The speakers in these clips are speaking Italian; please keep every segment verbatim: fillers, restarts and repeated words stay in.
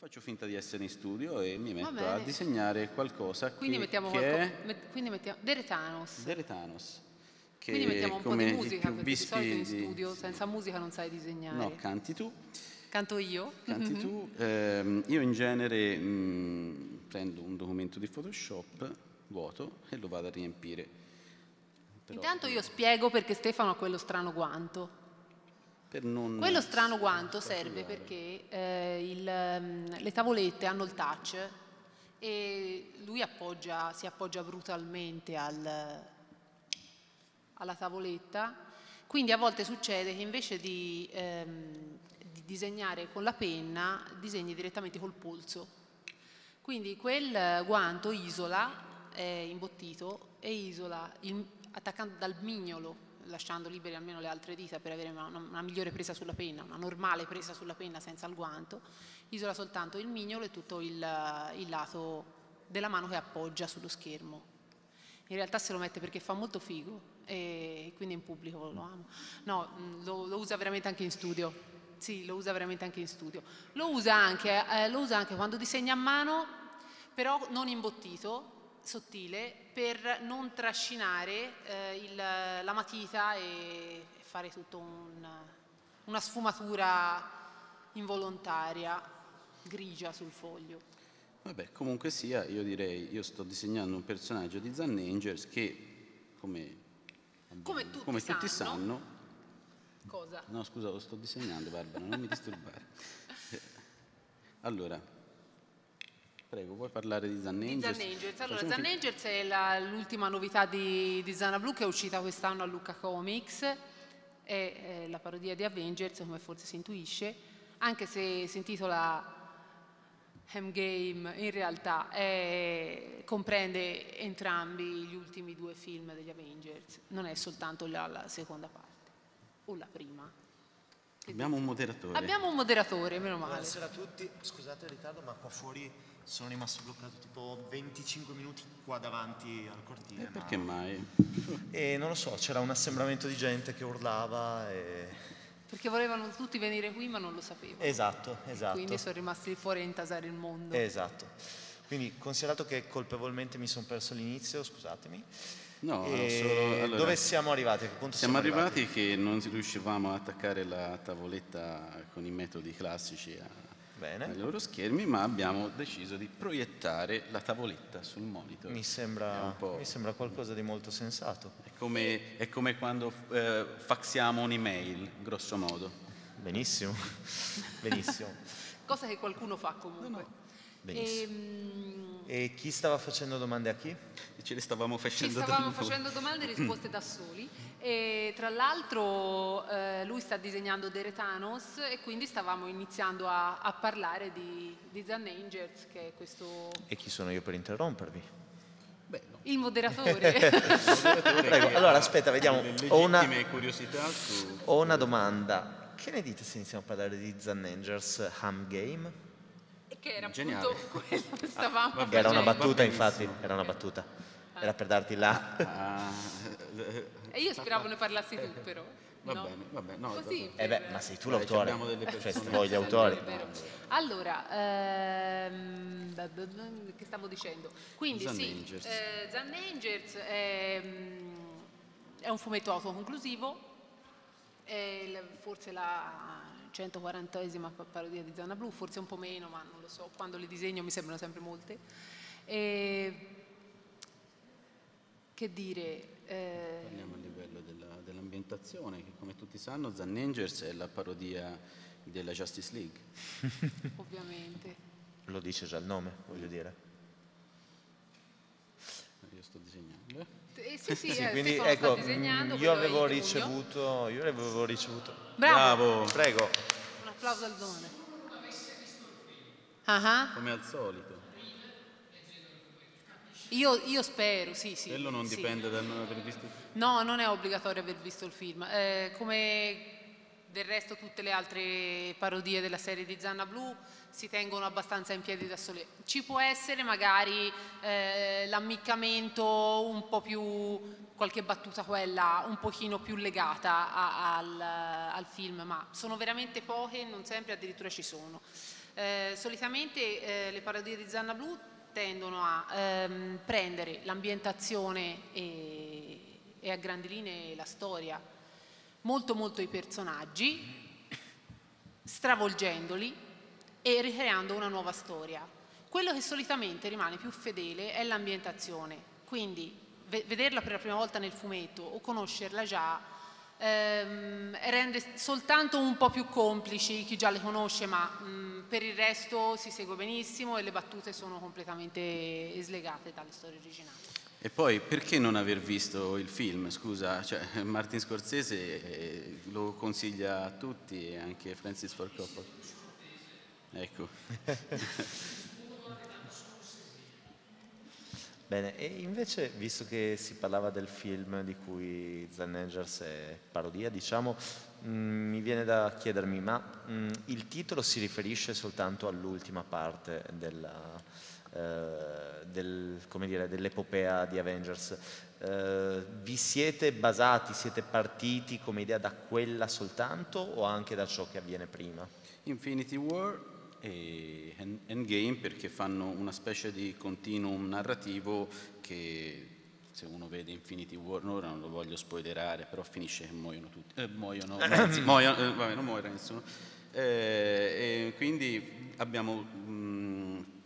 faccio finta di essere in studio e mi metto a disegnare qualcosa. Quindi che, mettiamo che qualco, met, quindi mettiamo Deretanos. Deretanos. Che quindi mettiamo un po' di musica, perché di solito in studio sì. senza musica non sai disegnare. No, canti tu. Canto io. Canti mm-hmm. tu. Eh, io in genere mh, prendo un documento di Photoshop vuoto e lo vado a riempire. Però intanto io spiego perché Stefano ha quello strano guanto. Per non Quello strano guanto serve perché eh, il, le tavolette hanno il touch e lui appoggia, si appoggia brutalmente al, alla tavoletta, quindi a volte succede che invece di, ehm, di disegnare con la penna disegni direttamente col polso, quindi quel guanto isola, è imbottito e isola il, attaccando dal mignolo, lasciando libere almeno le altre dita per avere una, una migliore presa sulla penna, una normale presa sulla penna senza il guanto, isola soltanto il mignolo e tutto il, il lato della mano che appoggia sullo schermo. In realtà se lo mette perché fa molto figo e quindi in pubblico lo amo. No, lo, lo usa veramente anche in studio. Sì, lo usa veramente anche in studio. Lo usa anche, eh, lo usa anche quando disegna a mano, però non imbottito, sottile, per non trascinare eh, il, la matita e fare tutto un, una sfumatura involontaria grigia sul foglio. Vabbè, comunque sia, io direi, io sto disegnando un personaggio di Avengers che come, come, tutti, come sanno. tutti sanno cosa? No, scusa, lo sto disegnando, Barbara, non mi disturbare. Allora, prego, vuoi parlare di Zannablù? Allora, Zannablù è l'ultima novità di, di Zannablù che è uscita quest'anno a Lucca Comics, è eh, la parodia di Avengers, come forse si intuisce, anche se si intitola Ham Game, in realtà è, comprende entrambi gli ultimi due film degli Avengers, non è soltanto la, la seconda parte, o la prima. Abbiamo un moderatore. Abbiamo un moderatore, meno male. Buonasera a tutti, scusate il ritardo, ma qua fuori sono rimasto bloccato tipo venticinque minuti qua davanti al cortile. E perché ma... mai? E non lo so, c'era un assembramento di gente che urlava e... Perché volevano tutti venire qui ma non lo sapevano. Esatto, esatto. E quindi sono rimasti fuori a intasare il mondo. Esatto. Quindi considerato che colpevolmente mi sono perso l'inizio, scusatemi. No, solo, allora, dove siamo arrivati? Siamo, siamo arrivati, arrivati che non riuscivamo a attaccare la tavoletta con i metodi classici a, Bene. ai loro schermi, ma abbiamo deciso di proiettare la tavoletta sul monitor. Mi sembra, mi sembra qualcosa di molto sensato. È come, è come quando eh, faxiamo un'email, grosso modo. Benissimo, benissimo. Cosa che qualcuno fa comunque. No, no. Benissimo. E, e chi stava facendo domande a chi? Ce le stavamo facendo, Ci stavamo facendo domande e risposte da soli. E, tra l'altro eh, lui sta disegnando Deretanos e quindi stavamo iniziando a, a parlare di, di Zannablù, che è questo... E chi sono io per interrompervi? Beh, no. Il moderatore. Il moderatore. Prego. Allora aspetta, vediamo. Ho una, curiosità su... ho una domanda. Che ne dite se iniziamo a parlare di Zannablù Ham Game? Che era Geniale. appunto quello che stavamo facendo. Ah, era una battuta, infatti, era una battuta. Ah. Era per darti la... Ah. E io speravo ne parlassi tu, però. Va no? bene, va bene. No, Così, eh beh, ma sei tu l'autore. Cioè, voi gli autori. Allora, ehm, che stavo dicendo? Quindi, Zannablù. sì, eh, Zannablù è, è un fumetto autoconclusivo, è forse la... centoquarantesima parodia di Zannablù, forse un po' meno, ma non lo so, quando le disegno mi sembrano sempre molte. E... Che dire? Eh... Parliamo a livello dell'ambientazione, dell che come tutti sanno Zannablù è la parodia della Justice League. Ovviamente. Lo dice già il nome, voglio dire. Io sto disegnando. Eh, sì, sì, sì, eh, quindi ecco, io avevo ricevuto, io avevo ricevuto. Bravo. Bravo, prego. Un applauso al dono. Uh-huh. Come al solito. Io, io spero, sì, sì. Quello non dipende sì. dal non aver visto il film. No, non è obbligatorio aver visto il film. Eh, come Del resto tutte le altre parodie della serie di Zannablù si tengono abbastanza in piedi da sole. Ci può essere magari eh, l'ammiccamento un po' più, qualche battuta quella un pochino più legata a, al, al film, ma sono veramente poche, non sempre addirittura ci sono. Eh, solitamente eh, le parodie di Zannablù tendono a ehm, prendere l'ambientazione e, e a grandi linee la storia, molto molto i personaggi, stravolgendoli e ricreando una nuova storia. Quello che solitamente rimane più fedele è l'ambientazione, quindi ve vederla per la prima volta nel fumetto o conoscerla già ehm, rende soltanto un po' più complici chi già le conosce, ma mh, per il resto si segue benissimo e le battute sono completamente slegate dalle storie originali. E poi perché non aver visto il film? Scusa, cioè, Martin Scorsese lo consiglia a tutti, anche Francis Ford Coppola. Ecco. Bene, e invece, visto che si parlava del film di cui Avengers è parodia, diciamo, mh, mi viene da chiedermi, ma mh, il titolo si riferisce soltanto all'ultima parte della... Uh, del, come dire, dell'epopea di Avengers. Uh, vi siete basati, siete partiti come idea da quella soltanto o anche da ciò che avviene prima? Infinity War e Endgame, perché fanno una specie di continuum narrativo che, se uno vede Infinity War, ora non lo voglio spoilerare, però finisce che muoiono tutti, eh, muoiono, anzi, muoiono, eh, vabbè, non muore nessuno, eh, e quindi abbiamo mh,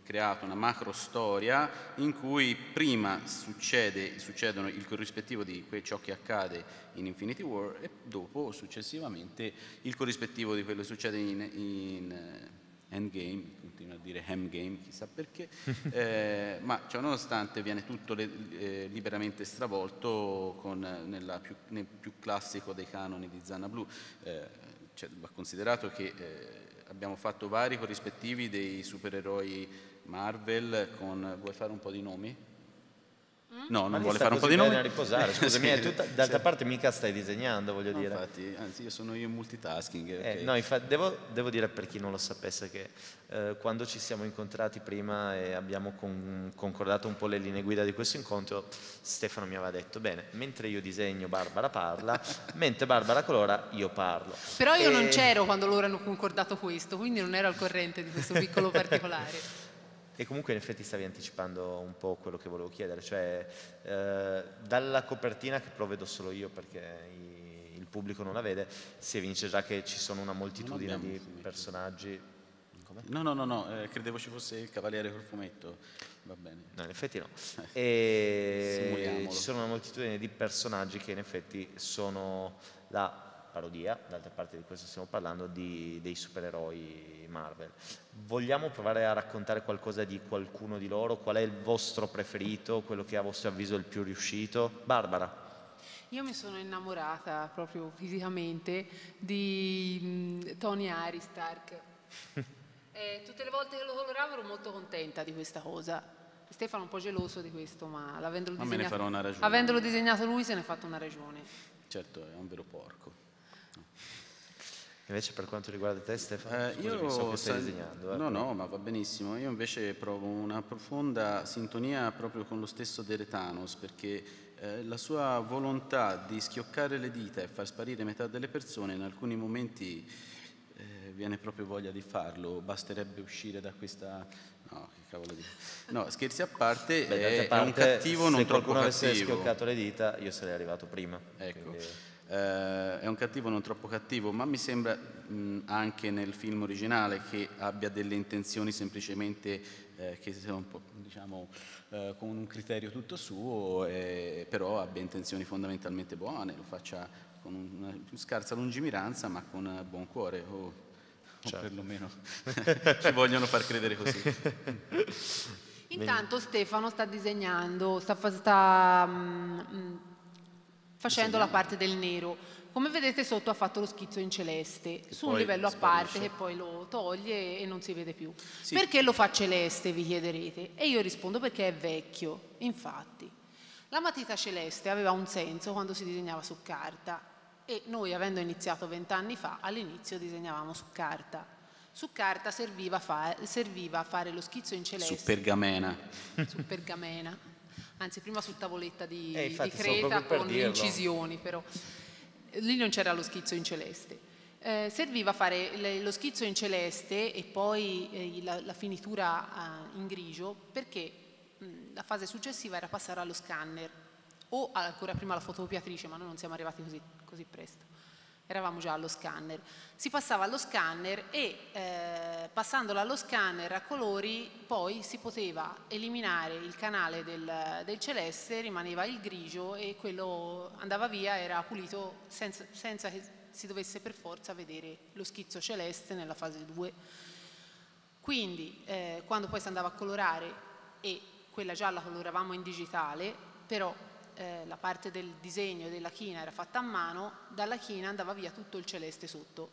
creato una macro storia in cui prima succede, succedono il corrispettivo di ciò che accade in Infinity War e dopo successivamente il corrispettivo di quello che succede in, in Endgame, continuo a dire Ham Game, chissà perché, eh, ma cioè, nonostante viene tutto le, eh, liberamente stravolto con, nella più, nel più classico dei canoni di Zannablù, eh, cioè, va considerato che eh, abbiamo fatto vari corrispettivi dei supereroi Marvel con... Vuoi fare un po' di nomi? Mm? No, non ma vuole fare un po' di nomi. Riposare, scusami, sì, d'altra sì. parte mica stai disegnando, voglio no, dire. Infatti, anzi io sono io in multitasking. Eh, okay. No, infatti, devo, devo dire per chi non lo sapesse che eh, quando ci siamo incontrati prima e abbiamo con, concordato un po' le linee guida di questo incontro, Stefano mi aveva detto, bene, mentre io disegno Barbara parla, mentre Barbara colora io parlo. Però io e... non c'ero quando loro hanno concordato questo, quindi non ero al corrente di questo piccolo particolare. E comunque in effetti stavi anticipando un po' quello che volevo chiedere, cioè eh, dalla copertina che provvedo solo io perché i, il pubblico non la vede, si evince già che ci sono una moltitudine di personaggi. Come? No, no, no, no eh, credevo ci fosse il Cavaliere col fumetto, va bene. No, in effetti no. E ci sono una moltitudine di personaggi che in effetti sono la... parodia, d'altra parte di questo stiamo parlando, di, dei supereroi Marvel. Vogliamo provare a raccontare qualcosa di qualcuno di loro? Qual è il vostro preferito, quello che a vostro avviso è il più riuscito? Barbara. Io mi sono innamorata proprio fisicamente di mh, Tony Aris Stark. eh, tutte le volte che lo coloravo ero molto contenta di questa cosa. Stefano è un po' geloso di questo, ma l'avendolo disegnato, me ne farò una ragione. Avendolo disegnato lui se ne è fatto una ragione. Certo, è un vero porco. Invece per quanto riguarda te Stefano, eh, scusa, io mi so che stai disegnando. Eh, no, no, ma va benissimo. Io invece provo una profonda sintonia proprio con lo stesso Deretanos, perché eh, la sua volontà di schioccare le dita e far sparire metà delle persone in alcuni momenti eh, viene proprio voglia di farlo. Basterebbe uscire da questa... No, che cavolo di... No, scherzi a parte, Beh, è, parte è un cattivo non troppo cattivo. Se qualcuno avesse schioccato le dita, io sarei arrivato prima. Ecco. Quindi... Uh, è un cattivo non troppo cattivo, ma mi sembra mh, anche nel film originale che abbia delle intenzioni semplicemente eh, che sono un po', diciamo, eh, con un criterio tutto suo, eh, però abbia intenzioni fondamentalmente buone, lo faccia con una scarsa lungimiranza ma con buon cuore, o, o perlomeno ci vogliono far credere così. Intanto Stefano sta disegnando, sta... sta mh, facendo la parte del nero. Come vedete sotto ha fatto lo schizzo in celeste, che su un livello a parte che poi lo toglie e non si vede più. Sì. Perché lo fa celeste, vi chiederete? E io rispondo perché è vecchio. Infatti, la matita celeste aveva un senso quando si disegnava su carta. e noi, avendo iniziato vent'anni fa, all'inizio disegnavamo su carta. Su carta serviva, fa serviva a fare lo schizzo in celeste. Su pergamena. Su pergamena. Anzi, prima su tavoletta di, eh, infatti, di creta con le incisioni, però. Lì non c'era lo schizzo in celeste. Eh, serviva a fare le, lo schizzo in celeste e poi eh, la, la finitura eh, in grigio, perché mh, la fase successiva era passare allo scanner o ancora prima alla fotocopiatrice, ma noi non siamo arrivati così, così presto, eravamo già allo scanner. Si passava allo scanner e eh, passandola allo scanner a colori poi si poteva eliminare il canale del, del celeste, rimaneva il grigio e quello andava via, era pulito senza, senza che si dovesse per forza vedere lo schizzo celeste nella fase due. Quindi eh, quando poi si andava a colorare e quella gialla coloravamo in digitale, però eh, la parte del disegno della china era fatta a mano, dalla china andava via tutto il celeste sotto.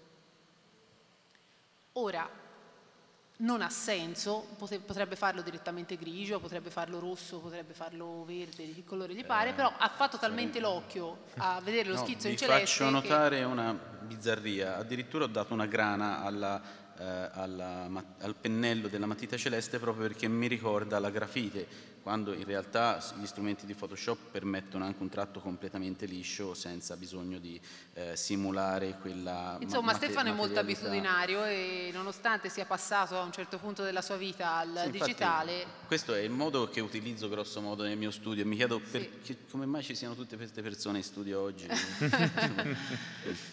Ora non ha senso, potrebbe farlo direttamente grigio, potrebbe farlo rosso, potrebbe farlo verde, di che colore gli pare, eh, però ha fatto talmente l'occhio a vedere lo no, schizzo in celeste. Vi faccio notare che... una bizzarria, addirittura ho dato una grana alla, eh, alla, al pennello della matita celeste proprio perché mi ricorda la grafite, quando in realtà gli strumenti di Photoshop permettono anche un tratto completamente liscio senza bisogno di eh, simulare quella... Insomma, Stefano è molto abitudinario e nonostante sia passato a un certo punto della sua vita al sì, digitale... Infatti, questo è il modo che utilizzo grosso modo nel mio studio, mi chiedo per, sì. che, come mai ci siano tutte queste persone in studio oggi.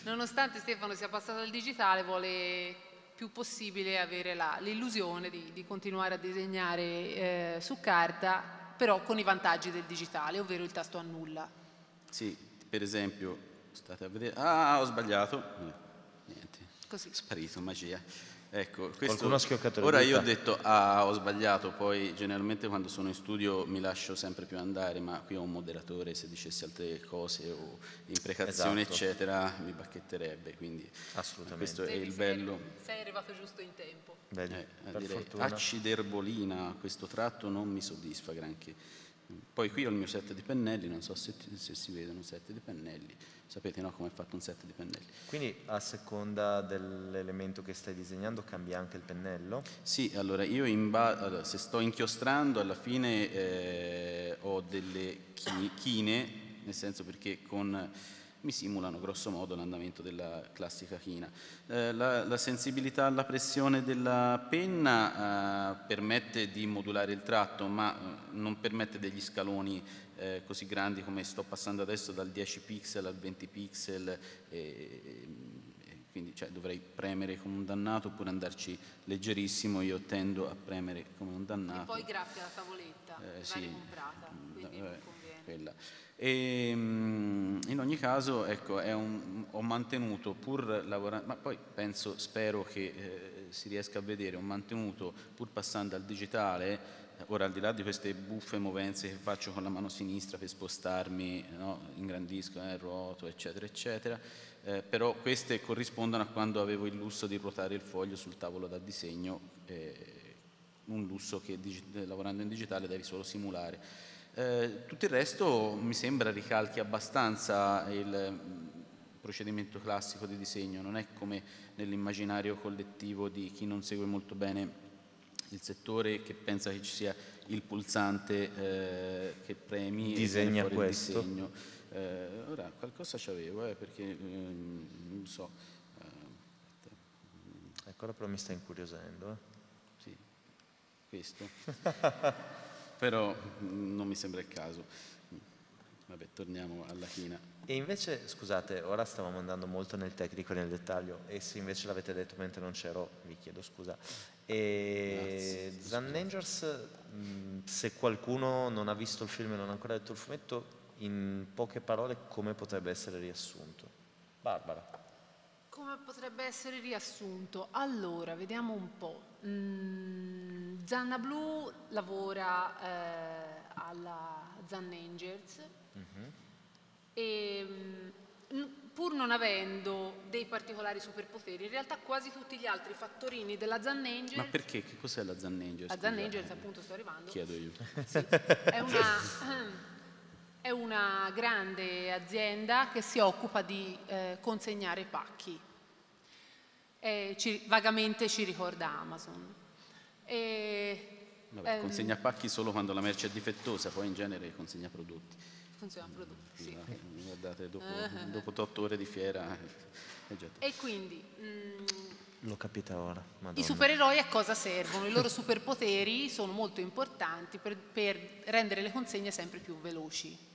Nonostante Stefano sia passato al digitale vuole... più possibile avere l'illusione di, di continuare a disegnare eh, su carta, però con i vantaggi del digitale, ovvero il tasto annulla. Sì, per esempio, state a vedere... Ah, ho sbagliato. Niente, così. Sparito, magia. Ecco, questo, ora io ho detto ah, ho sbagliato, poi generalmente quando sono in studio mi lascio sempre più andare, ma qui ho un moderatore, se dicessi altre cose o imprecazioni esatto. eccetera mi bacchetterebbe, quindi assolutamente. Questo è il bello. Sei arrivato giusto in tempo. Bene, eh, direi, acciderbolina, questo tratto non mi soddisfa granché. Poi qui ho il mio set di pennelli, non so se, se si vedono set di pennelli, sapete no, come è fatto un set di pennelli. Quindi a seconda dell'elemento che stai disegnando cambia anche il pennello? Sì, allora io in allora, se sto inchiostrando alla fine eh, ho delle chi chine, nel senso perché con... mi simulano grosso modo l'andamento della classica china. Eh, la, la sensibilità alla pressione della penna eh, permette di modulare il tratto, ma non permette degli scaloni eh, così grandi come sto passando adesso dal dieci pixel al venti pixel, eh, quindi cioè, dovrei premere come un dannato oppure andarci leggerissimo, io tendo a premere come un dannato. E poi grazie alla tavoletta, eh, sì, comprata, quindi vabbè, quella. E, in ogni caso ecco, è un, ho mantenuto pur lavorando, ma poi penso, spero che eh, si riesca a vedere, ho mantenuto pur passando al digitale, ora al di là di queste buffe movenze che faccio con la mano sinistra per spostarmi, no? Ingrandisco, eh, ruoto eccetera eccetera, eh, però queste corrispondono a quando avevo il lusso di ruotare il foglio sul tavolo da disegno, eh, un lusso che lavorando in digitale devi solo simulare. Eh, tutto il resto mi sembra ricalchi abbastanza il procedimento classico di disegno, non è come nell'immaginario collettivo di chi non segue molto bene il settore, che pensa che ci sia il pulsante eh, che premi disegna e questo. Il disegno. Eh, ora qualcosa c'avevo eh, perché eh, non so. Eh. Eccola, però mi sta incuriosendo. Eh. Sì, questo. Però non mi sembra il caso. Vabbè, torniamo alla china. E invece, scusate, ora stavamo andando molto nel tecnico e nel dettaglio, e se invece l'avete detto mentre non c'ero, vi chiedo scusa. E Zannangers, se qualcuno non ha visto il film e non ha ancora letto il fumetto, in poche parole come potrebbe essere riassunto? Barbara. Come potrebbe essere riassunto? Allora, vediamo un po'. Mm, Zannablù lavora eh, alla Zannangers mm-hmm. e mm, pur non avendo dei particolari superpoteri, in realtà quasi tutti gli altri fattorini della Zannangers... Ma perché? Che cos'è la Zannangers? La Zannangers, appunto, sto arrivando. Chiedo io. Sì, è una... È una grande azienda che si occupa di eh, consegnare pacchi. Eh, ci, vagamente ci ricorda Amazon. E, Vabbè, ehm, consegna pacchi solo quando la merce è difettosa, poi in genere consegna prodotti. Consegna prodotti, sì. Guardate, dopo, uh-huh. dopo otto ore di fiera... Eh, e quindi... Mh, L'ho capita ora. Madonna. I supereroi a cosa servono? I loro superpoteri sono molto importanti per, per rendere le consegne sempre più veloci.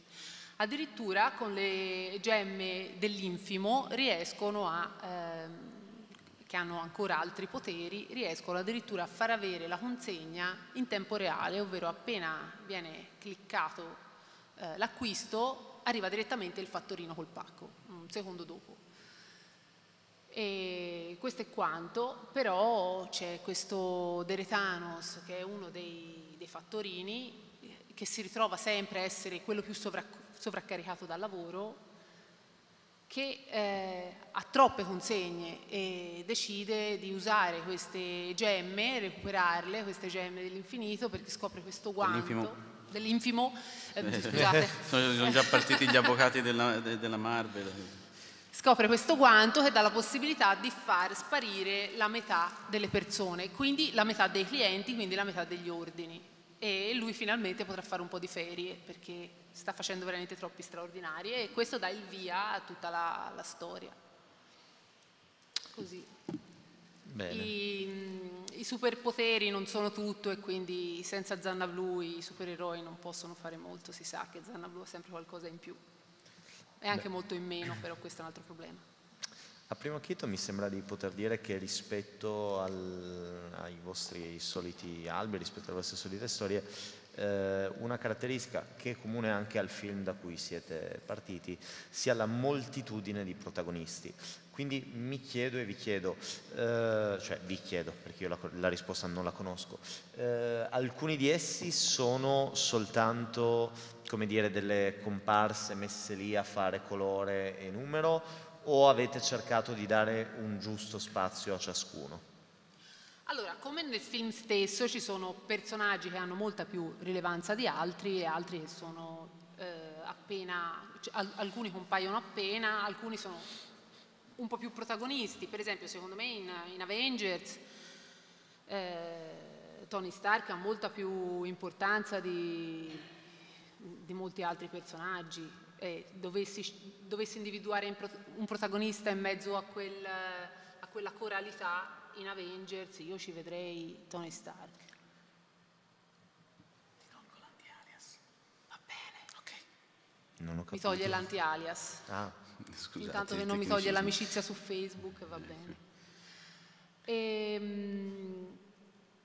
Addirittura con le gemme dell'infimo riescono a, ehm, che hanno ancora altri poteri, riescono addirittura a far avere la consegna in tempo reale, ovvero appena viene cliccato eh, l'acquisto arriva direttamente il fattorino col pacco, un secondo dopo. E questo è quanto, però c'è questo Deretanos che è uno dei, dei fattorini che si ritrova sempre a essere quello più sovra, sovraccaricato dal lavoro, che eh, ha troppe consegne e decide di usare queste gemme, recuperarle, queste gemme dell'infinito, perché scopre questo guanto dell'infimo, eh, scusate. Sono già partiti gli avvocati della, della Marvel. Scopre questo guanto che dà la possibilità di far sparire la metà delle persone, quindi la metà dei clienti, quindi la metà degli ordini. E lui finalmente potrà fare un po' di ferie, perché sta facendo veramente troppi straordinari, e questo dà il via a tutta la, la storia. Così. Bene. I, i superpoteri non sono tutto, e quindi senza Zannablù i supereroi non possono fare molto, si sa che Zannablù ha sempre qualcosa in più. È anche molto in meno, però questo è un altro problema. A primo acchito mi sembra di poter dire che rispetto al, ai vostri soliti albi, rispetto alle vostre solite storie, eh, una caratteristica che è comune anche al film da cui siete partiti, sia la moltitudine di protagonisti. Quindi mi chiedo e vi chiedo, eh, cioè vi chiedo, perché io la, la risposta non la conosco, eh, alcuni di essi sono soltanto, come dire, delle comparse messe lì a fare colore e numero, o avete cercato di dare un giusto spazio a ciascuno? Allora, come nel film stesso, ci sono personaggi che hanno molta più rilevanza di altri e altri che sono eh, appena, cioè, alcuni compaiono appena, alcuni sono... un po' più protagonisti. Per esempio, secondo me in, in Avengers eh, Tony Stark ha molta più importanza di, di molti altri personaggi, e dovessi, dovessi individuare un protagonista in mezzo a, quel, a quella coralità in Avengers, io ci vedrei Tony Stark. Ti tolgo l'anti-alias. Va bene. Okay. Non ho capito. Mi toglie l'anti-alias. Ah. Scusate, intanto che non mi toglie l'amicizia su Facebook, va bene. E,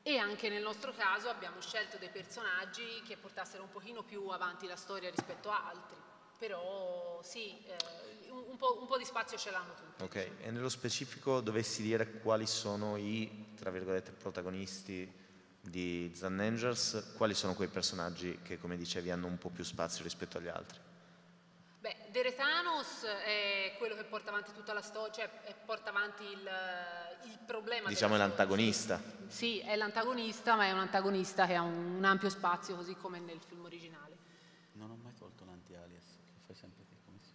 e anche nel nostro caso abbiamo scelto dei personaggi che portassero un pochino più avanti la storia rispetto a altri, però sì, eh, un, un, po', un po' di spazio ce l'hanno tutti. Ok, diciamo. E nello specifico dovessi dire quali sono i, tra virgolette, protagonisti di Zannangers, quali sono quei personaggi che, come dicevi, hanno un po' più spazio rispetto agli altri? Beh, Deretanos è quello che porta avanti tutta la storia, cioè porta avanti il, il problema. Diciamo è l'antagonista. Sì, è l'antagonista, ma è un antagonista che ha un, un ampio spazio, così come nel film originale. Non ho mai tolto l'anti-alias, che fai sempre te, come si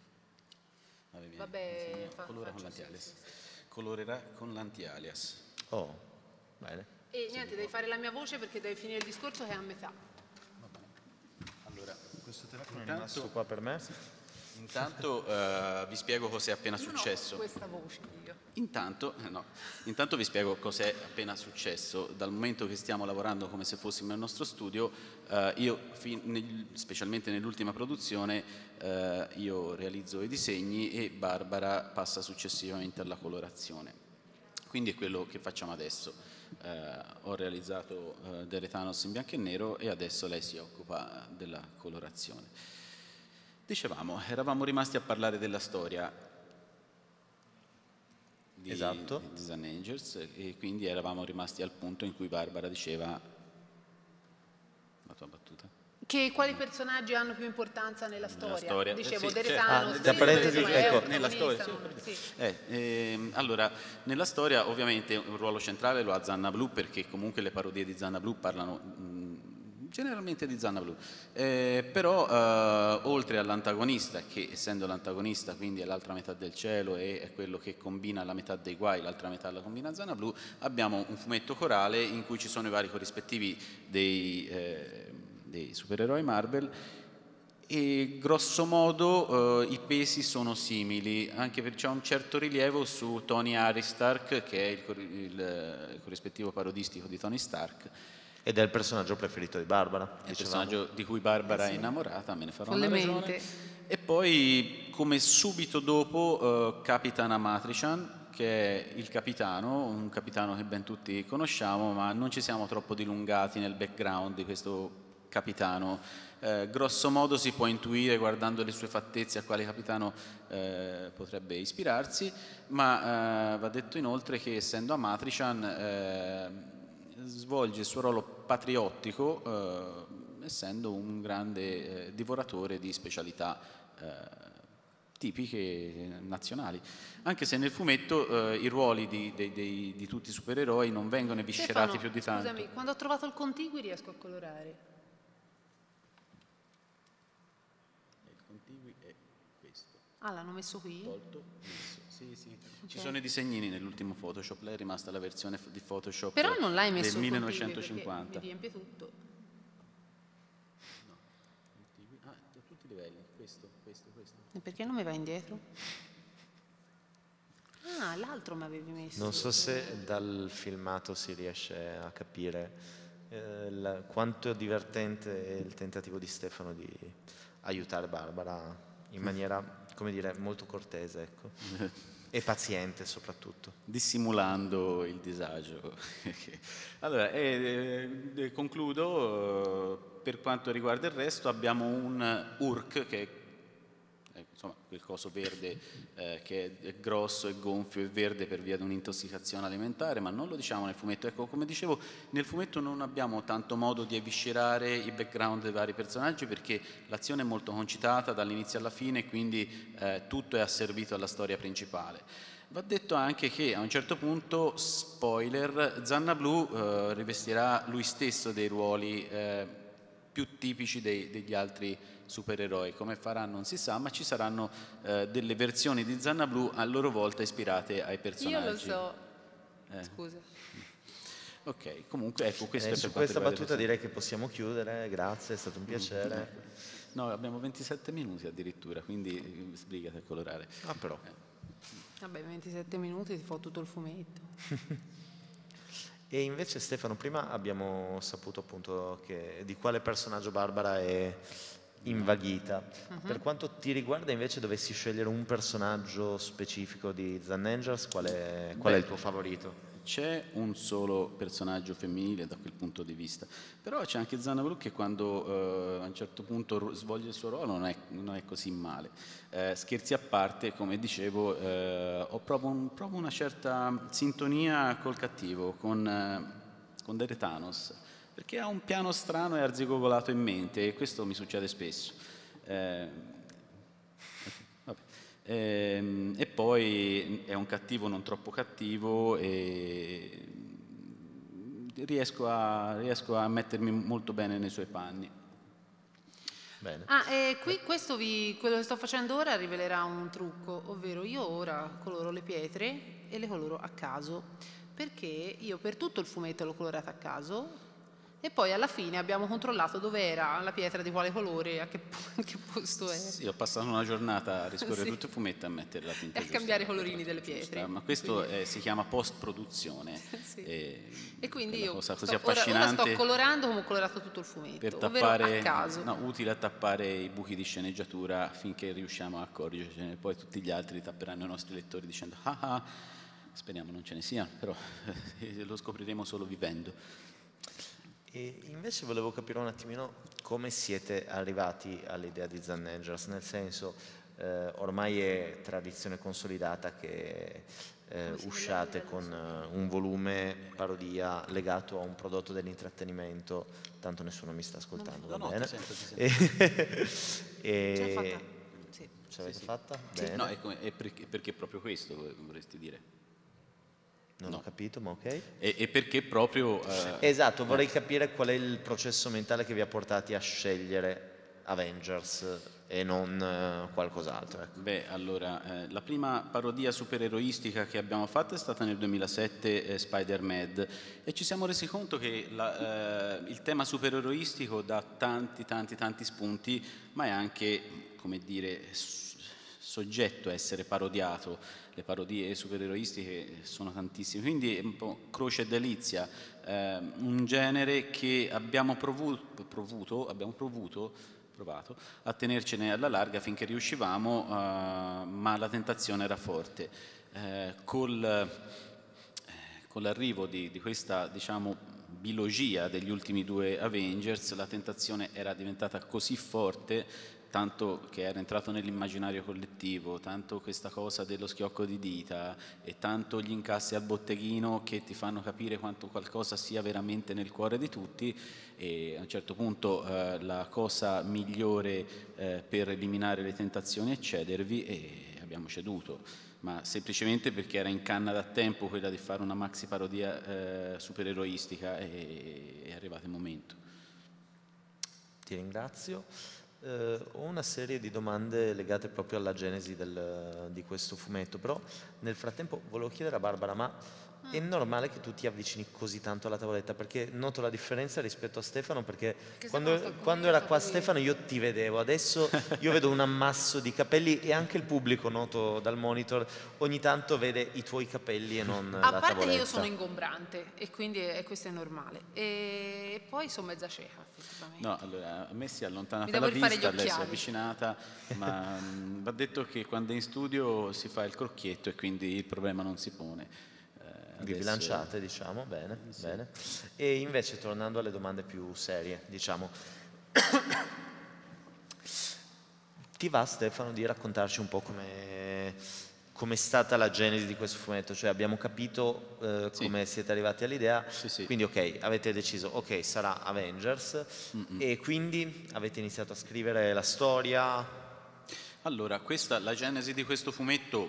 fa? Vabbè, Vabbè fa, colora con l'anti-alias. Sì, sì. Colorerà con l'anti-alias. Oh, bene. E niente, sì, devi fare la mia voce perché devi finire il discorso che è a metà. Va bene. Allora, questo telefono è rimasto qua per me? Sì. Intanto uh, vi spiego cos'è appena io successo. Questa voce io. Intanto, eh, no. Intanto vi spiego cos'è appena successo. Dal momento che stiamo lavorando come se fossimo nel nostro studio, uh, io, nel, specialmente nell'ultima produzione, uh, io realizzo i disegni e Barbara passa successivamente alla colorazione. Quindi è quello che facciamo adesso. Uh, ho realizzato uh, Deretanos in bianco e nero e adesso lei si occupa della colorazione. Dicevamo, eravamo rimasti a parlare della storia di, esatto. di Zannangers, e quindi eravamo rimasti al punto in cui Barbara diceva la tua battuta. Che quali personaggi hanno più importanza nella storia? storia. Dicevo, eh sì, Deretanos. Cioè, ah, sì, sì, ecco, nella storia. Sì. Eh, ehm, allora, nella storia ovviamente un ruolo centrale lo ha Zannablù, perché comunque le parodie di Zannablù parlano... Mh, generalmente di Zannablù, eh, però eh, oltre all'antagonista, che essendo l'antagonista quindi è l'altra metà del cielo e è quello che combina la metà dei guai, l'altra metà la combina Zannablù, abbiamo un fumetto corale in cui ci sono i vari corrispettivi dei, eh, dei supereroi Marvel, e grosso modo eh, i pesi sono simili, anche perché c'è un certo rilievo su Tony Aris Stark, che è il, il, il corrispettivo parodistico di Tony Stark. Ed è il personaggio preferito di Barbara. È il personaggio di cui Barbara eh sì. è innamorata, me ne farò una ragione. E poi, come subito dopo, eh, Capitan Amatrician, che è il capitano, un capitano che ben tutti conosciamo, ma non ci siamo troppo dilungati nel background di questo capitano. Eh, grosso modo si può intuire guardando le sue fattezze a quale capitano eh, potrebbe ispirarsi, ma eh, va detto inoltre che, essendo Amatrician, eh, svolge il suo ruolo patriottico, eh, essendo un grande eh, divoratore di specialità eh, tipiche nazionali, anche se nel fumetto eh, i ruoli di, di, di, di tutti i supereroi non vengono eviscerati Stefano, più di tanto. Scusami, quando ho trovato il contigui riesco a colorare. Il contigui è questo. Ah, l'hanno messo qui? Tolto, messo. Sì, sì. Okay. Ci sono i disegnini nell'ultimo Photoshop, lei è rimasta la versione di Photoshop. Però non l'hai messo del millenovecentocinquanta. Mi riempie tutto. No, contigui. Ah, a tutti i livelli, questo, questo, questo. E perché non mi va indietro? Ah, l'altro mi avevi messo. Non so se dal filmato si riesce a capire eh, la, quanto divertente è il tentativo di Stefano di aiutare Barbara in maniera, come dire, molto cortese, ecco. E paziente soprattutto. Dissimulando il disagio. Allora, eh, eh, concludo. Per quanto riguarda il resto, abbiamo un U R K, che è insomma quel coso verde eh, che è grosso e gonfio e verde per via di un'intossicazione alimentare, ma non lo diciamo nel fumetto. Ecco, come dicevo, nel fumetto non abbiamo tanto modo di eviscerare i background dei vari personaggi, perché l'azione è molto concitata dall'inizio alla fine, quindi eh, tutto è asservito alla storia principale. Va detto anche che a un certo punto, spoiler, Zannablù eh, rivestirà lui stesso dei ruoli eh, più tipici dei, degli altri supereroi. Come farà non si sa, ma ci saranno eh, delle versioni di Zannablù a loro volta ispirate ai personaggi. Io lo so, eh. scusa. Ok, comunque ecco, questo eh, è su per questa battuta direi che possiamo chiudere, grazie, è stato un piacere. Mm. No, abbiamo ventisette minuti addirittura, quindi sbrigati a colorare. Ah però. Eh. Vabbè, ventisette minuti ti fa tutto il fumetto. E invece Stefano, prima abbiamo saputo appunto che, di quale personaggio Barbara è invaghita. Uh-huh. Per quanto ti riguarda invece, dovessi scegliere un personaggio specifico di Zannangers, qual è, qual Beh, è il tuo favorito? C'è un solo personaggio femminile da quel punto di vista, però c'è anche Zannablù che quando eh, a un certo punto svolge il suo ruolo non è, non è così male. Eh, scherzi a parte, come dicevo, eh, ho proprio, un, proprio una certa sintonia col cattivo, con, eh, con Deretanos, perché ha un piano strano e arzigogolato in mente, e questo mi succede spesso. Eh, vabbè. Eh, e poi è un cattivo non troppo cattivo, e riesco a, riesco a mettermi molto bene nei suoi panni. Bene. Ah, e qui questo vi, quello che sto facendo ora rivelerà un trucco, ovvero io ora coloro le pietre e le coloro a caso, perché io per tutto il fumetto l'ho colorata a caso. E poi alla fine abbiamo controllato dove era la pietra, di quale colore, a che, a che posto è. Sì, ho passato una giornata a riscorrere sì. tutto il fumetto e a mettere la tinta e giusta, a cambiare i colorini delle pietre. Giusta. Ma questo è, si chiama post-produzione. Sì. E, e quindi io cosa sto, così affascinante, ora, ora sto colorando come ho colorato tutto il fumetto, per tappare, a caso. No, utile a tappare i buchi di sceneggiatura finché riusciamo a accorgercene. Poi tutti gli altri tapperanno i nostri lettori dicendo ah ah, speriamo non ce ne siano, però lo scopriremo solo vivendo. E invece volevo capire un attimino come siete arrivati all'idea di Zannangers, nel senso eh, ormai è tradizione consolidata che eh, usciate con eh, un volume parodia legato a un prodotto dell'intrattenimento, tanto nessuno mi sta ascoltando, no, va no, bene? Ti sento, ti sento. e, Ce l'avete fatta? Sì. Ce l'avete sì, fatta? Sì. Bene. No, è, come, è perché, perché proprio questo vorresti dire? Non no. ho capito, ma ok. E, e perché proprio... Eh, esatto, vorrei capire qual è il processo mentale che vi ha portati a scegliere Avengers e non eh, qualcos'altro. Ecco. Beh, allora, eh, la prima parodia supereroistica che abbiamo fatto è stata nel duemilasette, eh, Spider-Man, e ci siamo resi conto che la, eh, il tema supereroistico dà tanti, tanti, tanti spunti, ma è anche, come dire, soggetto a essere parodiato. Le parodie supereroistiche sono tantissime, quindi è un po' croce e delizia, eh, un genere che abbiamo provuto, provuto, abbiamo provuto provato a tenercene alla larga finché riuscivamo, uh, ma la tentazione era forte. Eh, col, eh, con l'arrivo di, di questa, diciamo, bilogia degli ultimi due Avengers, la tentazione era diventata così forte, tanto che era entrato nell'immaginario collettivo, tanto questa cosa dello schiocco di dita e tanto gli incassi al botteghino che ti fanno capire quanto qualcosa sia veramente nel cuore di tutti, e a un certo punto eh, la cosa migliore eh, per eliminare le tentazioni è cedervi, e abbiamo ceduto, ma semplicemente perché era in canna da tempo quella di fare una maxi parodia eh, supereroistica, e è arrivato il momento. Ti ringrazio. Uh, ho una serie di domande legate proprio alla genesi del, di questo fumetto, però nel frattempo volevo chiedere a Barbara, ma mm. è normale che tu ti avvicini così tanto alla tavoletta? Perché noto la differenza rispetto a Stefano, perché quando, quando era qua Stefano io ti vedevo, adesso io vedo un ammasso di capelli, e anche il pubblico, noto dal monitor, ogni tanto vede i tuoi capelli e non la tavoletta. A parte che io sono ingombrante, e quindi è, questo è normale, e poi sono mezza cieca. No, allora, a me si è allontanata la vista, lei si è avvicinata, ma mh, va detto che quando è in studio si fa il crocchietto e quindi il problema non si pone. Eh, Vi bilanciate, diciamo, bene, sì. bene. E invece, tornando alle domande più serie, diciamo, ti va, Stefano, di raccontarci un po' come... Com'è stata la genesi di questo fumetto? Cioè, abbiamo capito eh, come sì. siete arrivati all'idea, sì, sì. quindi ok, avete deciso, ok, sarà Avengers, mm -mm. e quindi avete iniziato a scrivere la storia. Allora, questa, la genesi di questo fumetto,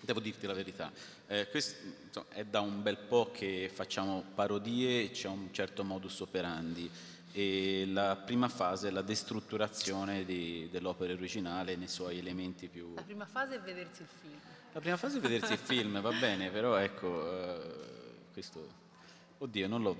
devo dirti la verità, eh, quest, insomma, è da un bel po' che facciamo parodie, c'è un certo modus operandi, e la prima fase è la destrutturazione dell'opera originale nei suoi elementi più... La prima fase è vedersi il film. La prima fase è vedersi il film, va bene, però ecco, uh, questo... Oddio, non l'ho...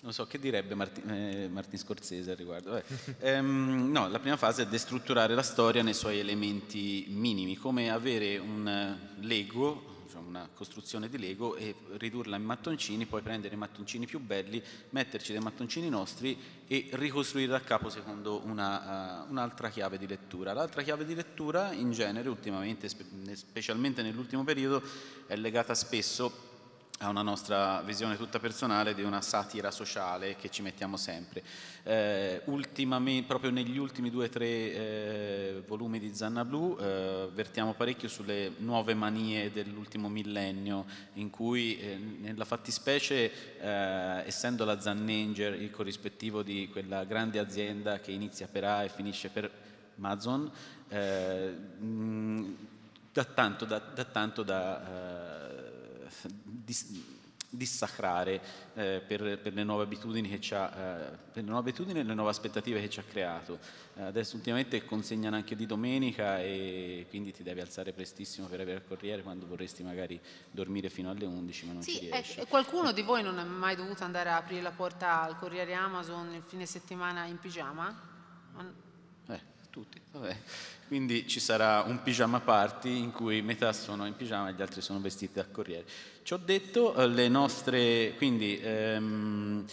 Non so, che direbbe Martin, eh, Martin Scorsese al riguardo? Eh, no, la prima fase è destrutturare la storia nei suoi elementi minimi, come avere un Lego... una costruzione di Lego e ridurla in mattoncini, poi prendere i mattoncini più belli, metterci dei mattoncini nostri e ricostruire da capo secondo una, uh, un'altra chiave di lettura. L'altra chiave di lettura in genere ultimamente, spe specialmente nell'ultimo periodo, è legata spesso a una nostra visione tutta personale di una satira sociale che ci mettiamo sempre. Eh, ultimamente, proprio negli ultimi due o tre eh, volumi di Zannablù, eh, vertiamo parecchio sulle nuove manie dell'ultimo millennio, in cui eh, nella fattispecie, eh, essendo la Zannanger il corrispettivo di quella grande azienda che inizia per A e finisce per Amazon, eh, mh, da tanto da... da, tanto da eh, dissacrare eh, per, per le nuove abitudini che ci ha, eh, per le nuove abitudini e le nuove aspettative che ci ha creato. Eh, adesso ultimamente consegnano anche di domenica e quindi ti devi alzare prestissimo per avere il corriere quando vorresti magari dormire fino alle undici, ma non sì, ci riesci. Eh, qualcuno di voi non è mai dovuto andare a aprire la porta al corriere Amazon il fine settimana in pigiama? Eh, tutti, vabbè. Quindi ci sarà un pigiama party in cui metà sono in pigiama e gli altri sono vestiti da corriere. Ci ho detto, le nostre, quindi ehm,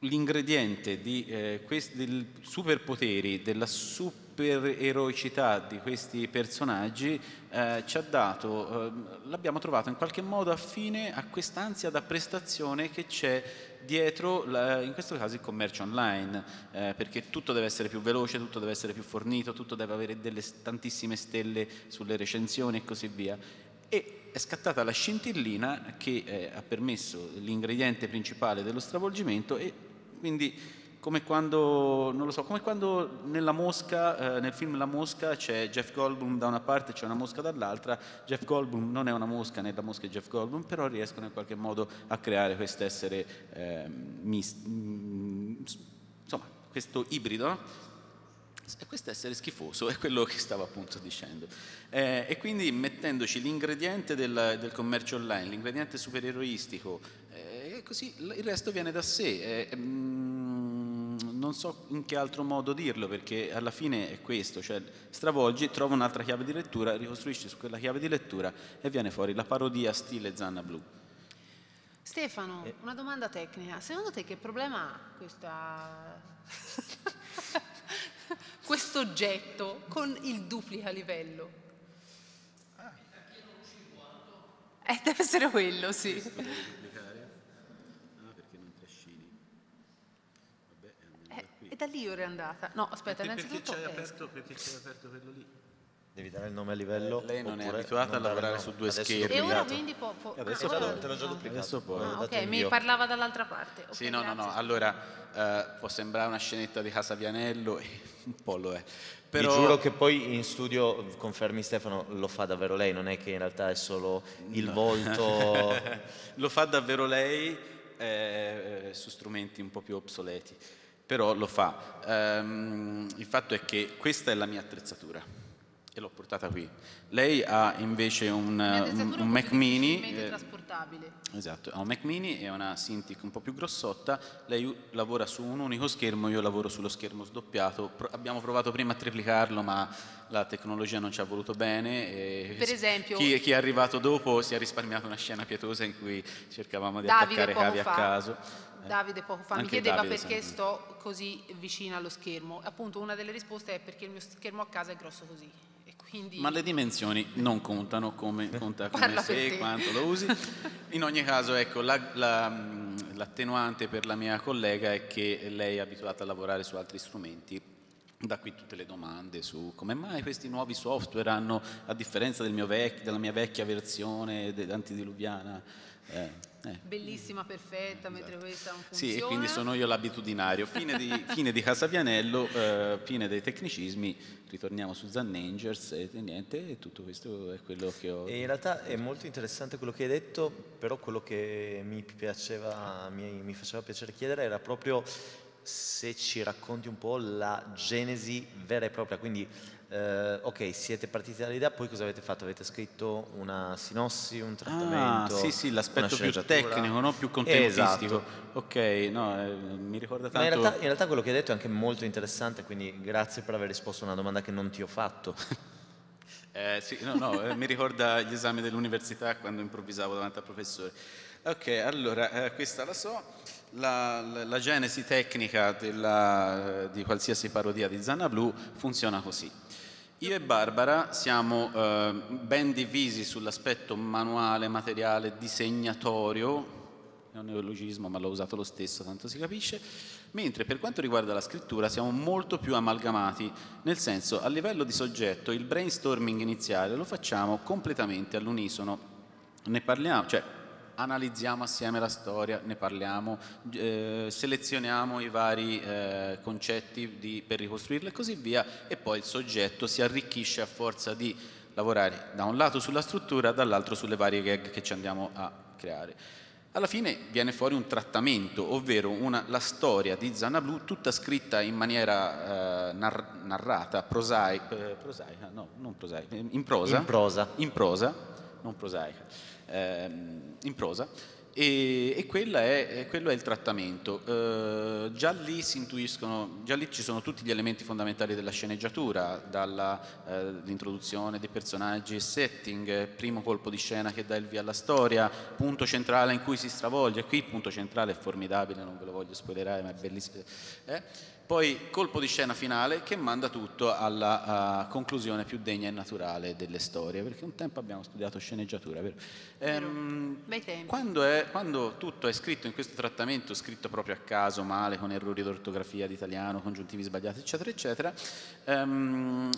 l'ingrediente di, eh, dei superpoteri, della supereroicità di questi personaggi eh, ci ha dato, eh, l'abbiamo trovato in qualche modo affine a quest'ansia da prestazione che c'è dietro, in questo caso, il commercio online, eh, perché tutto deve essere più veloce, tutto deve essere più fornito, tutto deve avere delle tantissime stelle sulle recensioni e così via. E è scattata la scintillina che eh, ha permesso l'ingrediente principale dello stravolgimento, e quindi come quando, non lo so, come quando nella mosca, eh, nel film La Mosca c'è Jeff Goldblum da una parte e c'è una mosca dall'altra. Jeff Goldblum non è una mosca, né la mosca è Jeff Goldblum, però riescono in qualche modo a creare quest'essere eh, mis- insomma, questo ibrido. E questo essere schifoso è quello che stavo appunto dicendo. Eh, e quindi mettendoci l'ingrediente del, del commercio online, l'ingrediente supereroistico, e eh, così il resto viene da sé. Eh, mm, non so in che altro modo dirlo, perché alla fine è questo, cioè stravolgi, trova un'altra chiave di lettura, ricostruisci su quella chiave di lettura e viene fuori la parodia stile Zannablù. Stefano, eh. una domanda tecnica. Secondo te che problema ha questa... questo oggetto con il duplica livello? Ah. Eh, deve essere quello, sì. Ah, perché non trascini? Vabbè, è eh, qui. E da lì ora è andata. No, aspetta, perché, innanzitutto... Perché c'è aperto, aperto quello lì? Devi dare il nome a livello. Eh, lei non è abituata non a lavorare su due schermi. E ora quindi può... può adesso ah, ora te l'ho già duplicato. Poi, ah, ok, mi parlava dall'altra parte. Okay, sì, no, grazie. no, no. Allora, eh, può sembrare una scenetta di Casabianello, e un po' lo è. Però... Vi giuro che poi in studio, confermi Stefano, lo fa davvero lei, non è che in realtà è solo il no. volto... Lo fa davvero lei eh, su strumenti un po' più obsoleti, però lo fa. Um, il fatto è che questa è la mia attrezzatura. E l'ho portata qui. Lei ha invece un, un, un Mac Mini eh, trasportabile. Esatto, ha un Mac Mini e una Cintiq un po' più grossotta. Lei lavora su un unico schermo, io lavoro sullo schermo sdoppiato. Pro- abbiamo provato prima a triplicarlo, ma la tecnologia non ci ha voluto bene. E per esempio, chi, chi è arrivato dopo si è risparmiato una scena pietosa in cui cercavamo di Davide attaccare cavi fa. a caso. Davide poco fa Anche mi chiedeva Davide, perché sto così vicina allo schermo. Appunto, una delle risposte è perché il mio schermo a casa è grosso così. Quindi... Ma le dimensioni non contano, come conta come sei, quanto lo usi. In ogni caso, ecco, la, la, l'attenuante per la mia collega è che lei è abituata a lavorare su altri strumenti. Da qui tutte le domande su come mai questi nuovi software hanno, a differenza del mio vec- della mia vecchia versione dell'antidiluviana... Eh. Eh. Bellissima, perfetta, eh, mentre esatto. questa non funziona. Sì, e quindi sono io l'abitudinario. Fine di, fine di Casabianello, eh, fine dei tecnicismi, ritorniamo su Zannangers e niente, e tutto questo è quello che ho... E in realtà è molto interessante quello che hai detto, però quello che mi piaceva, mi, mi faceva piacere chiedere era proprio se ci racconti un po' la genesi vera e propria, quindi... Uh, ok, siete partiti dall'idea, poi cosa avete fatto? Avete scritto una sinossi, un trattamento? Ah, sì, sì, l'aspetto più tecnico, no? Più contenutistico. Esatto. Ok, no, eh, mi ricorda tanto... Ma in realtà, in realtà quello che hai detto è anche molto interessante, quindi grazie per aver risposto a una domanda che non ti ho fatto. eh, sì, no, no, eh, mi ricorda gli esami dell'università quando improvvisavo davanti al professore. Ok, allora, eh, questa la so... La, la, la genesi tecnica della, di qualsiasi parodia di Zannablù funziona così. Io e Barbara siamo eh, ben divisi sull'aspetto manuale, materiale, disegnatorio, è un neologismo ma l'ho usato lo stesso, tanto si capisce, mentre per quanto riguarda la scrittura siamo molto più amalgamati, nel senso a livello di soggetto il brainstorming iniziale lo facciamo completamente all'unisono, ne parliamo, cioè analizziamo assieme la storia, ne parliamo, eh, selezioniamo i vari eh, concetti di, per ricostruirla e così via, e poi il soggetto si arricchisce a forza di lavorare da un lato sulla struttura, dall'altro sulle varie gag che ci andiamo a creare. Alla fine viene fuori un trattamento, ovvero una, la storia di Zannablù tutta scritta in maniera eh, nar- narrata, prosaica, eh, prosaica, no, non prosaica, in prosa, in prosa, in prosa non prosaica. in prosa e, e quella è, quello è il trattamento. Eh, già lì si intuiscono, già lì ci sono tutti gli elementi fondamentali della sceneggiatura, dall'introduzione eh, dei personaggi e setting, primo colpo di scena che dà il via alla storia, punto centrale in cui si stravolge, qui il punto centrale è formidabile, non ve lo voglio spoilerare ma è bellissimo, eh? Poi colpo di scena finale che manda tutto alla conclusione più degna e naturale delle storie, perché un tempo abbiamo studiato sceneggiatura, vero? Ehm, Bei tempi. Quando, è, quando tutto è scritto in questo trattamento, scritto proprio a caso, male, con errori d'ortografia, di italiano, congiuntivi sbagliati, eccetera, eccetera, ehm,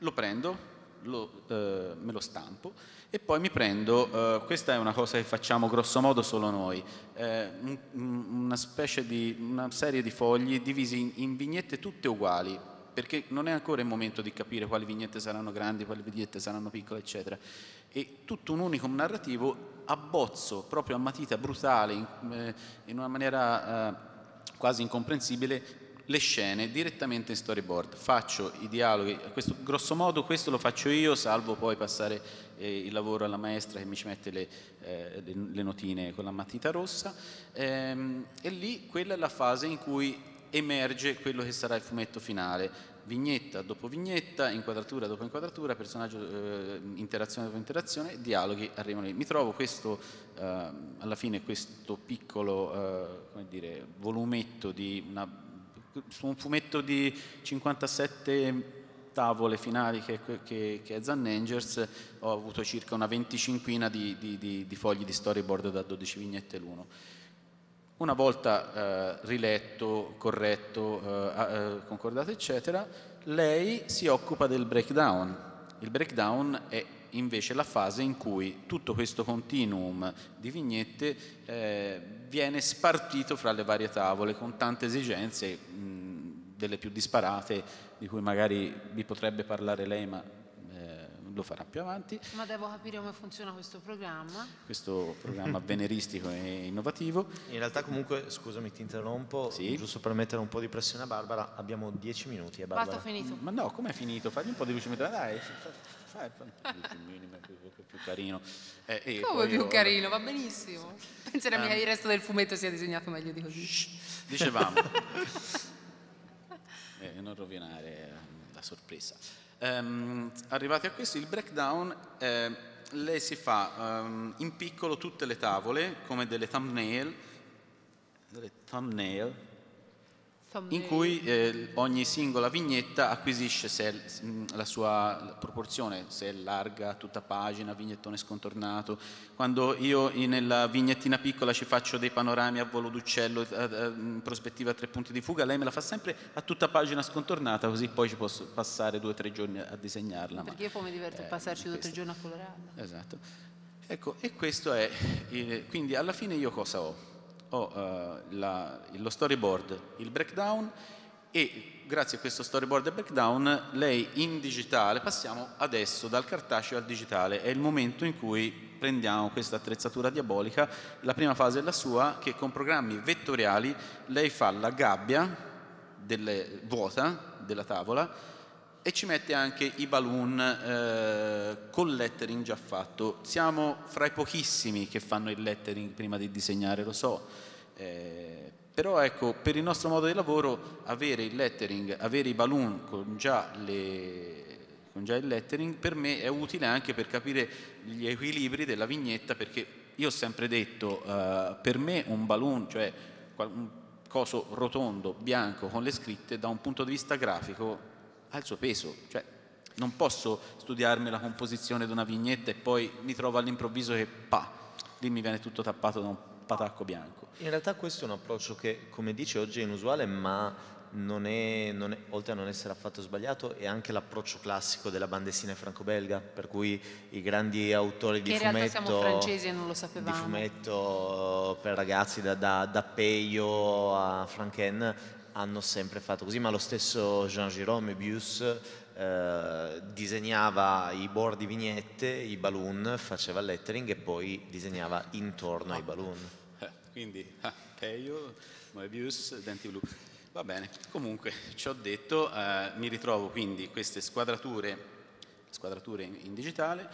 lo prendo, lo, eh, me lo stampo e poi mi prendo, eh, questa è una cosa che facciamo grosso modo solo noi, eh, una specie di, una serie di fogli divisi in, in vignette tutte uguali, perché non è ancora il momento di capire quali vignette saranno grandi, quali vignette saranno piccole, eccetera. E tutto un unicum narrativo abbozzo proprio a matita brutale, in, eh, in una maniera eh, quasi incomprensibile, le scene direttamente in storyboard. Faccio i dialoghi, questo, grosso modo questo lo faccio io, salvo poi passare eh, il lavoro alla maestra che mi ci mette le, eh, le, le notine con la matita rossa, ehm, e lì quella è la fase in cui emerge quello che sarà il fumetto finale, vignetta dopo vignetta, inquadratura dopo inquadratura, personaggio, eh, interazione dopo interazione, dialoghi arrivano lì. Mi trovo questo, eh, alla fine questo piccolo eh, come dire, volumetto di una, su un fumetto di cinquantasette tavole finali che, che, che è Avengers, ho avuto circa una venticinquina di, di, di, di fogli di storyboard da dodici vignette l'uno. Una volta eh, riletto, corretto, eh, concordato eccetera, lei si occupa del breakdown. Il breakdown è invece la fase in cui tutto questo continuum di vignette eh, viene spartito fra le varie tavole con tante esigenze, mh, delle più disparate, di cui magari vi potrebbe parlare lei, ma eh, lo farà più avanti. Ma devo capire come funziona questo programma. Questo programma avveniristico e innovativo. In realtà comunque, scusami ti interrompo, sì? Giusto per mettere un po' di pressione a Barbara, abbiamo dieci minuti. Eh, Basta, ho finito. Ma no, com'è finito? Fagli un po' di velocità, dai. Ah, più carino, eh, eh, come più io... carino, va benissimo. Penserà um, che il resto del fumetto sia disegnato meglio di così. Shh, dicevamo eh, non rovinare la sorpresa. Um, arrivati a questo, il breakdown, eh, lei si fa um, in piccolo tutte le tavole come delle thumbnail, delle thumbnail in cui eh, ogni singola vignetta acquisisce se, la sua proporzione, se è larga, tutta pagina, vignettone scontornato. Quando io nella vignettina piccola ci faccio dei panorami a volo d'uccello, in prospettiva a tre punti di fuga, lei me la fa sempre a tutta pagina scontornata, così poi ci posso passare due o tre giorni a disegnarla. Perché io poi mi diverto eh, a passarci due o tre giorni a colorarla. Esatto. Ecco, e questo è, il, quindi alla fine io cosa ho? Ho uh, la, lo storyboard, il breakdown, e grazie a questo storyboard e breakdown lei in digitale, passiamo adesso dal cartaceo al digitale, è il momento in cui prendiamo questa attrezzatura diabolica, la prima fase è la sua, che con programmi vettoriali lei fa la gabbia delle, vuota della tavola e ci mette anche i balloon eh, col lettering già fatto. Siamo fra i pochissimi che fanno il lettering prima di disegnare, lo so, eh, però ecco, per il nostro modo di lavoro avere il lettering, avere i balloon con già, le, con già il lettering per me è utile anche per capire gli equilibri della vignetta, perché io ho sempre detto eh, per me un balloon, cioè un coso rotondo, bianco, con le scritte, da un punto di vista grafico ha il suo peso, cioè non posso studiarmi la composizione di una vignetta e poi mi trovo all'improvviso che pa, lì mi viene tutto tappato da un patacco bianco. In realtà questo è un approccio che, come dice, oggi è inusuale, ma non è, non è, oltre a non essere affatto sbagliato, è anche l'approccio classico della bandesina franco-belga, per cui i grandi autori di fumetto, in realtà siamo francesi e non lo sapevamo, di fumetto per ragazzi da, da, da Peyo a Franken, hanno sempre fatto così, ma lo stesso Jean Giraud, Mebius, eh, disegnava i bordi vignette, i balloon, faceva il lettering e poi disegnava intorno ah. ai balloon. Eh, quindi, ah, Peyo, Mebius, Denti Blu. Va bene, comunque, ci ho detto, eh, mi ritrovo quindi queste squadrature, squadrature in, in digitale,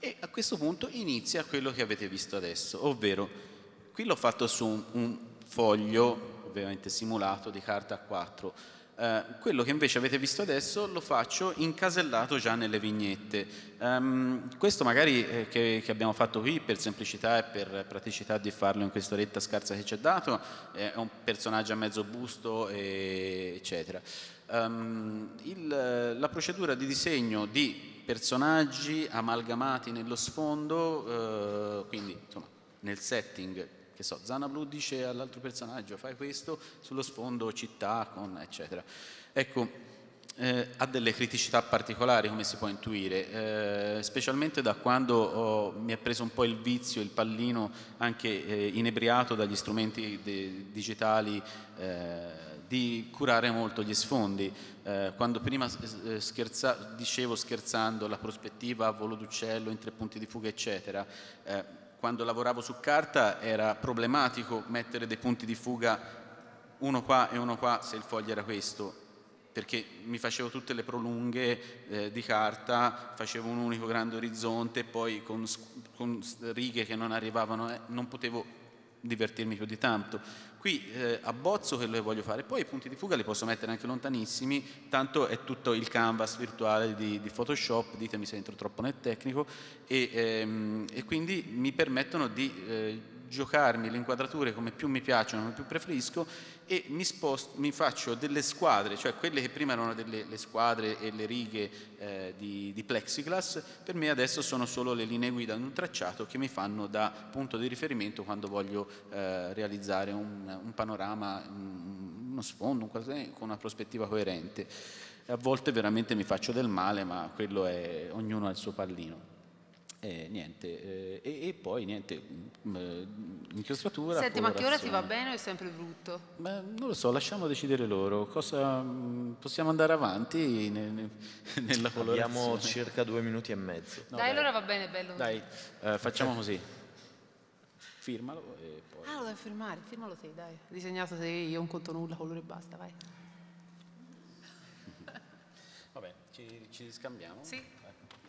e a questo punto inizia quello che avete visto adesso, ovvero, qui l'ho fatto su un, un foglio ovviamente simulato di carta A quattro. Eh, quello che invece avete visto adesso lo faccio incasellato già nelle vignette. Um, questo magari eh, che, che abbiamo fatto qui per semplicità e per praticità di farlo in quest'oretta scarsa che ci è dato, eh, è un personaggio a mezzo busto, e, eccetera. Um, il, la procedura di disegno di personaggi amalgamati nello sfondo, eh, quindi insomma, nel setting, che so, Zannablù dice all'altro personaggio fai questo, sullo sfondo città, con eccetera. Ecco, Eh, ha delle criticità particolari, come si può intuire, eh, specialmente da quando ho, mi è preso un po' il vizio, il pallino, anche eh, inebriato dagli strumenti de, digitali, eh, di curare molto gli sfondi. Eh, quando prima scherza, dicevo scherzando la prospettiva a volo d'uccello in tre punti di fuga eccetera, eh, quando lavoravo su carta era problematico mettere dei punti di fuga, uno qua e uno qua, se il foglio era questo, perché mi facevo tutte le prolunghe eh, di carta, facevo un unico grande orizzonte, poi con, con righe che non arrivavano, eh, non potevo divertirmi più di tanto. Qui eh, abbozzo quello che voglio fare, poi i punti di fuga li posso mettere anche lontanissimi, tanto è tutto il canvas virtuale di, di Photoshop, ditemi se entro troppo nel tecnico, e, ehm, e quindi mi permettono di... Eh, giocarmi le inquadrature come più mi piacciono, come più preferisco, e mi, sposto, mi faccio delle squadre, cioè quelle che prima erano delle, le squadre e le righe eh, di, di Plexiglas, per me adesso sono solo le linee guida in un tracciato che mi fanno da punto di riferimento quando voglio eh, realizzare un, un panorama, un, uno sfondo, un quadro, con una prospettiva coerente. A volte veramente mi faccio del male, ma quello è, ognuno ha il suo pallino. Eh, niente, eh, e, e poi niente, eh, inchiostratura. Senti, ma che ora ti va bene o è sempre brutto? Beh, non lo so, lasciamo decidere loro. Cosa, mh, possiamo andare avanti ne, ne, nella colorazione. Abbiamo circa due minuti e mezzo. No, dai, dai, allora va bene, bello. Dai, eh, facciamo così. Firmalo e poi... Ah, lo devi firmare, firmalo te, dai. Disegnato te, io non conto nulla, colore e basta, vai. Vabbè, ci, ci scambiamo? Sì.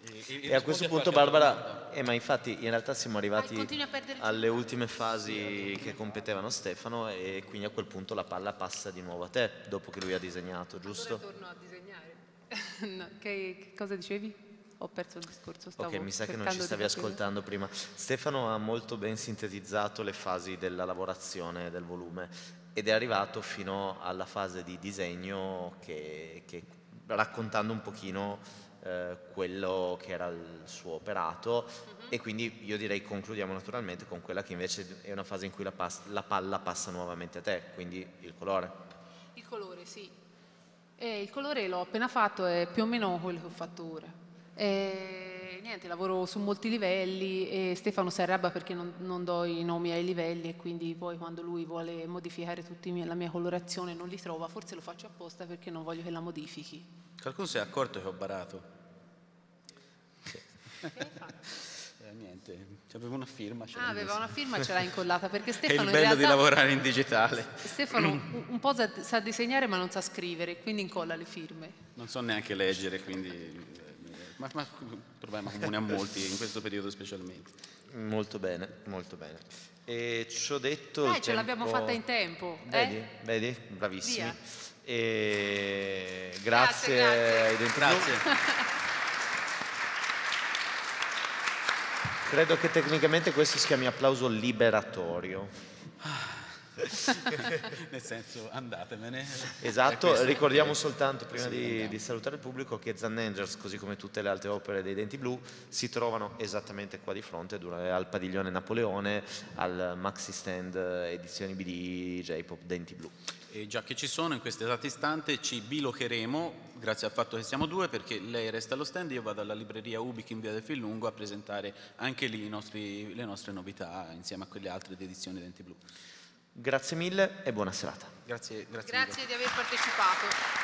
E, e, e a questo punto Barbara, eh, ma infatti in realtà siamo arrivati alle ultime fasi che competevano a Stefano, e quindi a quel punto la palla passa di nuovo a te, dopo che lui ha disegnato, giusto? Allora torno a disegnare. No, che, che cosa dicevi? Ho perso il discorso. Stavo ok, mi sa che non ci stavi ascoltando prima. Stefano ha molto ben sintetizzato le fasi della lavorazione del volume ed è arrivato fino alla fase di disegno che, che raccontando un pochino... quello che era il suo operato, mm-hmm. e quindi io direi concludiamo naturalmente con quella che invece è una fase in cui la, la palla passa nuovamente a te, quindi il colore. Il colore, sì. Eh, il colore l'ho appena fatto, è più o meno quello che ho fatto ora. Eh, niente, lavoro su molti livelli e Stefano si arrabbia perché non, non do i nomi ai livelli, e quindi poi quando lui vuole modificare tutta la mia colorazione non li trova, forse lo faccio apposta perché non voglio che la modifichi. Qualcuno si è accorto che ho barato? Eh, niente, avevo una firma, ah, aveva una firma, ce l'ha incollata, perché Stefano è il bello in realtà, di lavorare in digitale. Stefano un po' sa disegnare ma non sa scrivere, quindi incolla le firme. Non so neanche leggere, quindi ma, ma problema comune a molti in questo periodo specialmente. Molto bene, molto bene. E ci ho detto, dai, ce tempo... l'abbiamo fatta in tempo, vedi, eh? Vedi? Bravissimi. Via. E... grazie, grazie ai dentrati. Credo che tecnicamente questo si chiami applauso liberatorio. Nel senso, andatemene. Esatto, ricordiamo soltanto, prima di, di salutare il pubblico, che Avengers, così come tutte le altre opere dei Denti Blu, si trovano esattamente qua di fronte, al padiglione Napoleone, al maxi stand edizioni B D, J-pop, Denti Blu. E già che ci sono, in questo esatto istante ci bilocheremo, grazie al fatto che siamo due, perché lei resta allo stand, io vado alla libreria Ubik in via del Fillungo a presentare anche lì i nostri, le nostre novità insieme a quelle altre di edizioni Denti Blu. Grazie mille e buona serata. Grazie, grazie, grazie di aver partecipato.